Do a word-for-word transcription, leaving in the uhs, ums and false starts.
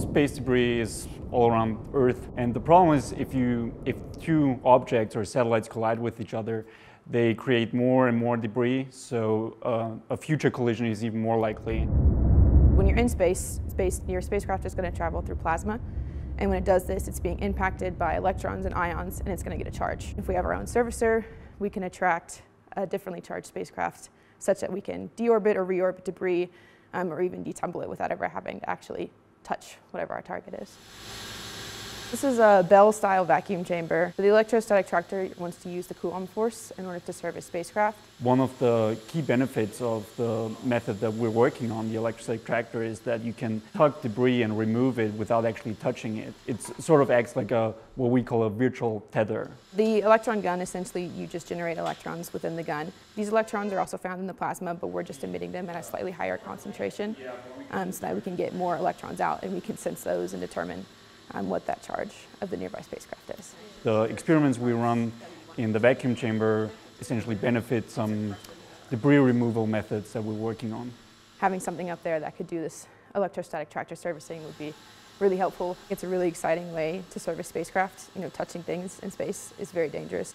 Space debris is all around Earth, and the problem is if you if two objects or satellites collide with each other, they create more and more debris, so uh, a future collision is even more likely. When you're in space, space your spacecraft is going to travel through plasma, and when it does this, it's being impacted by electrons and ions, and it's going to get a charge. If we have our own servicer, we can attract a differently charged spacecraft such that we can deorbit or reorbit debris um, or even detumble it without ever having to actually touch whatever our target is. This is a Bell-style vacuum chamber. The electrostatic tractor wants to use the Coulomb force in order to serve a spacecraft. One of the key benefits of the method that we're working on, the electrostatic tractor, is that you can tug debris and remove it without actually touching it. It sort of acts like a what we call a virtual tether. The electron gun, essentially, you just generate electrons within the gun. These electrons are also found in the plasma, but we're just emitting them at a slightly higher concentration um, so that we can get more electrons out, and we can sense those and determine Um, what that charge of the nearby spacecraft is. The experiments we run in the vacuum chamber essentially benefit some debris removal methods that we're working on. Having something up there that could do this electrostatic tractor servicing would be really helpful. It's a really exciting way to service spacecraft. You know, touching things in space is very dangerous.